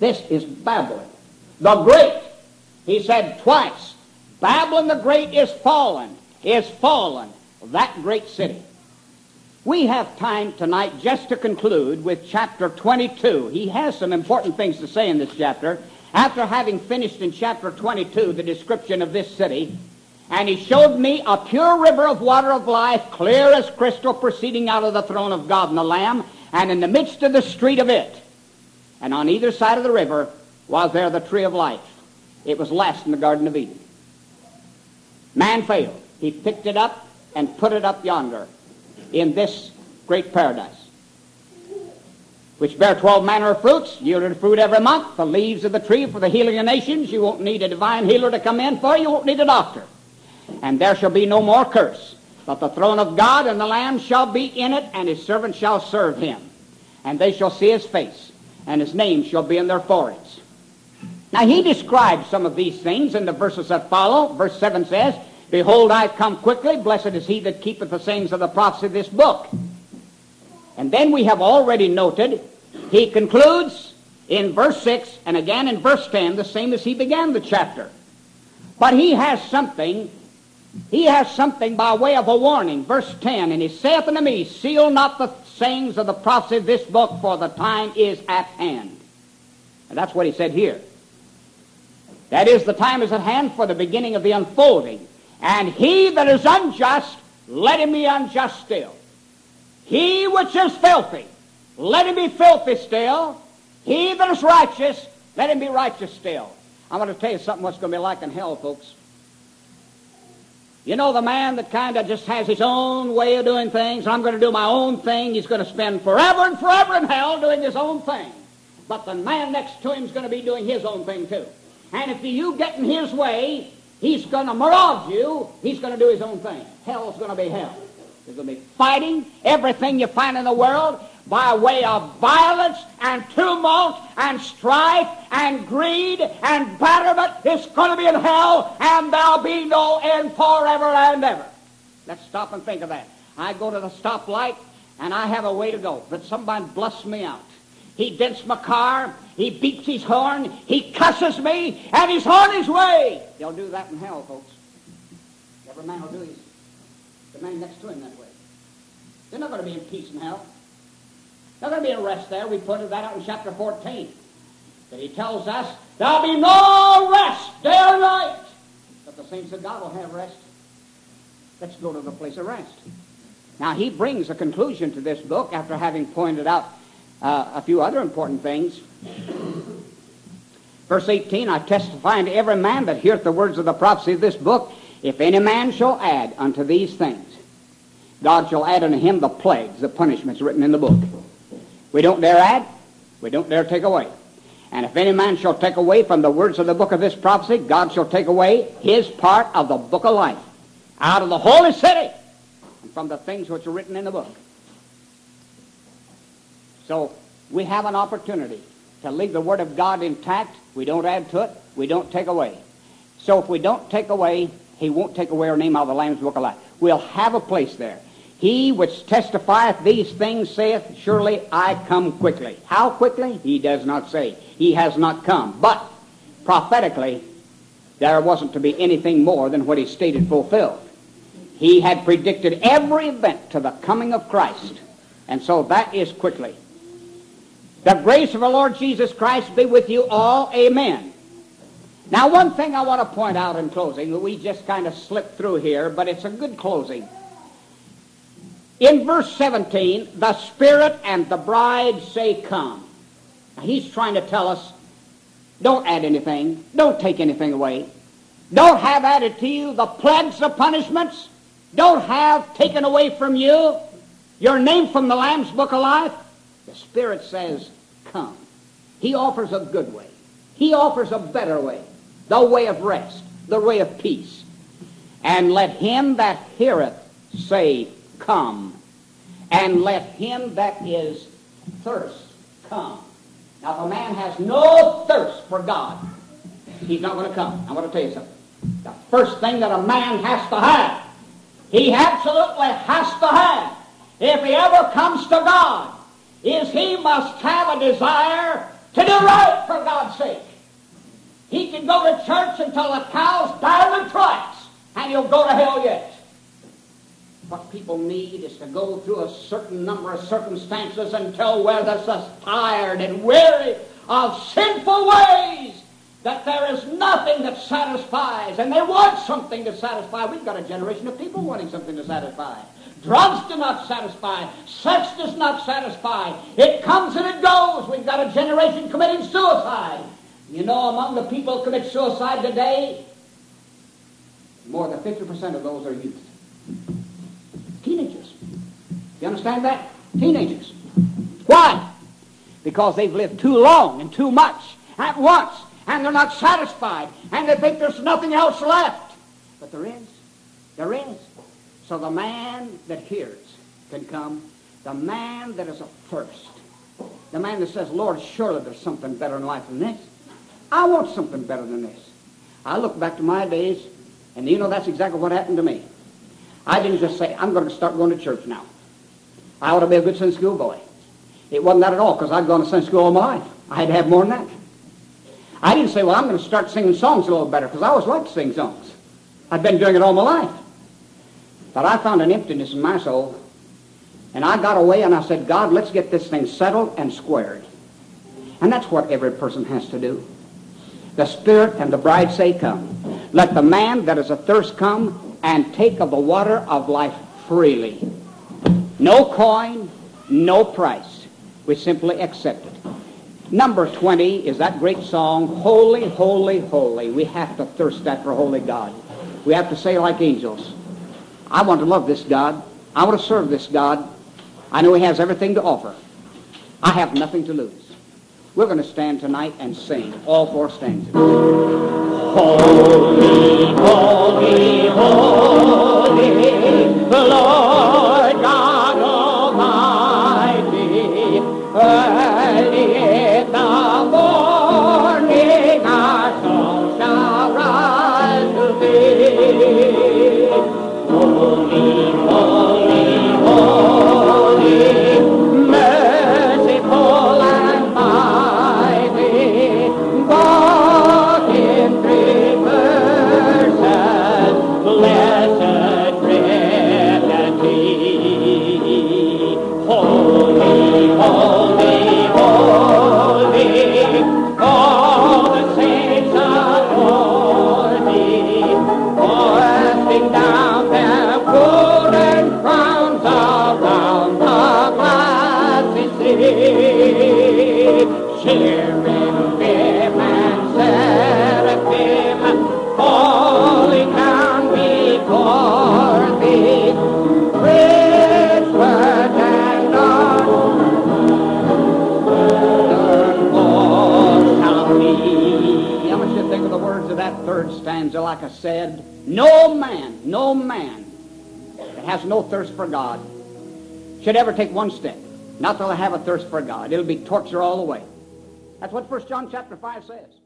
This is Babylon the Great. He said twice, Babylon the Great is fallen, that great city. We have time tonight just to conclude with chapter 22. He has some important things to say in this chapter. After having finished in chapter 22 the description of this city, and he showed me a pure river of water of life, clear as crystal, proceeding out of the throne of God and the Lamb, and in the midst of the street of it, and on either side of the river, was there the tree of life. It was last in the Garden of Eden. Man failed. He picked it up and put it up yonder in this great paradise, which bare 12 manner of fruits, yielded fruit every month, the leaves of the tree for the healing of nations. You won't need a divine healer to come in for you. You won't need a doctor. And there shall be no more curse, but the throne of God and the Lamb shall be in it, and his servants shall serve him. And they shall see his face, and his name shall be in their foreheads. Now he describes some of these things in the verses that follow. Verse 7 says, Behold, I come quickly, blessed is he that keepeth the sayings of the prophecy of this book. And then we have already noted, he concludes in verse 6, and again in verse 10, the same as he began the chapter. But he has something. He has something by way of a warning. Verse 10, And he saith unto me, Seal not the sayings of the prophecy of this book, for the time is at hand. And that's what he said here. That is, the time is at hand for the beginning of the unfolding. And he that is unjust, let him be unjust still. He which is filthy, let him be filthy still. He that is righteous, let him be righteous still. I'm going to tell you something what's going to be like in hell, folks. You know, the man that kind of just has his own way of doing things, I'm going to do my own thing, he's going to spend forever and forever in hell doing his own thing. But the man next to him is going to be doing his own thing too. And if you get in his way, he's going to maraud you, he's going to do his own thing. Hell's going to be hell. There's going to be fighting, everything you find in the world, by way of violence and tumult and strife and greed and batterment. It's going to be in hell, and there'll be no end forever and ever. Let's stop and think of that. I go to the stoplight, and I have a way to go, but somebody bluffs me out. He dents my car, he beats his horn, he cusses me, and he's on his way. They'll do that in hell, folks. Every man will do his, the man next to him that way. They're not going to be in peace in hell. They're going to be in rest there. We put that out in chapter 14. That he tells us, there'll be no rest day or night. But the saints of God will have rest. Let's go to the place of rest. Now, he brings a conclusion to this book after having pointed out a few other important things. Verse 18, I testify unto every man that heareth the words of the prophecy of this book, if any man shall add unto these things, God shall add unto him the plagues, the punishments written in the book. We don't dare add, we don't dare take away. And if any man shall take away from the words of the book of this prophecy, God shall take away his part of the book of life, out of the holy city, and from the things which are written in the book. So we have an opportunity to leave the Word of God intact. We don't add to it. We don't take away. So if we don't take away, he won't take away our name out of the Lamb's Book of Life. We'll have a place there. He which testifieth these things saith, surely I come quickly. How quickly? He does not say. He has not come. But prophetically, there wasn't to be anything more than what he stated fulfilled. He had predicted every event to the coming of Christ. And so that is quickly. The grace of our Lord Jesus Christ be with you all. Amen. Now, one thing I want to point out in closing, that we just kind of slipped through here, but it's a good closing. In verse 17, the Spirit and the bride say, come. Now, he's trying to tell us, don't add anything. Don't take anything away. Don't have added to you the plagues, the punishments. Don't have taken away from you your name from the Lamb's Book of Life. The Spirit says, come. He offers a good way. He offers a better way. The way of rest. The way of peace. And let him that heareth say, come. And let him that is thirst come. Now, if a man has no thirst for God, he's not going to come. I want to tell you something. The first thing that a man has to have, he absolutely has to have, if he ever comes to God, is he must have a desire to do right for God's sake. He can go to church until the cows die in the tracks, and he'll go to hell yet. What people need is to go through a certain number of circumstances until where they're so tired and weary of sinful ways that there is nothing that satisfies, and they want something to satisfy. We've got a generation of people wanting something to satisfy. Drugs do not satisfy. Sex does not satisfy. It comes and it goes. We've got a generation committing suicide. You know, among the people who commit suicide today, more than 50% of those are youth. Teenagers. You understand that? Teenagers. Why? Because they've lived too long and too much at once, and they're not satisfied, and they think there's nothing else left. But there is. There is. So the man that hears can come. The man that is athirst. The man that says, Lord, surely there's something better in life than this. I want something better than this. I look back to my days, and you know that's exactly what happened to me. I didn't just say, I'm going to start going to church now. I ought to be a good Sunday school boy. It wasn't that at all, because I'd gone to Sunday school all my life. I had to have more than that. I didn't say, well, I'm going to start singing songs a little better, because I always liked to sing songs. I'd been doing it all my life. But I found an emptiness in my soul, and I got away and I said, God, let's get this thing settled and squared. And that's what every person has to do. The Spirit and the bride say, come. Let the man that is athirst come and take of the water of life freely. No coin, no price. We simply accept it. Number 20 is that great song, Holy, Holy, Holy. We have to thirst after holy God. We have to say like angels, I want to love this God. I want to serve this God. I know he has everything to offer. I have nothing to lose. We're going to stand tonight and sing all four stanzas. Holy, holy, holy, the Lord God Almighty. Early in the morning our soul shall rise to thee. Holy, holy, holy, merciful and Like I said, no man that has no thirst for God should ever take one step. Not till they have a thirst for God. It'll be torture all the way. That's what 1 John chapter 5 says.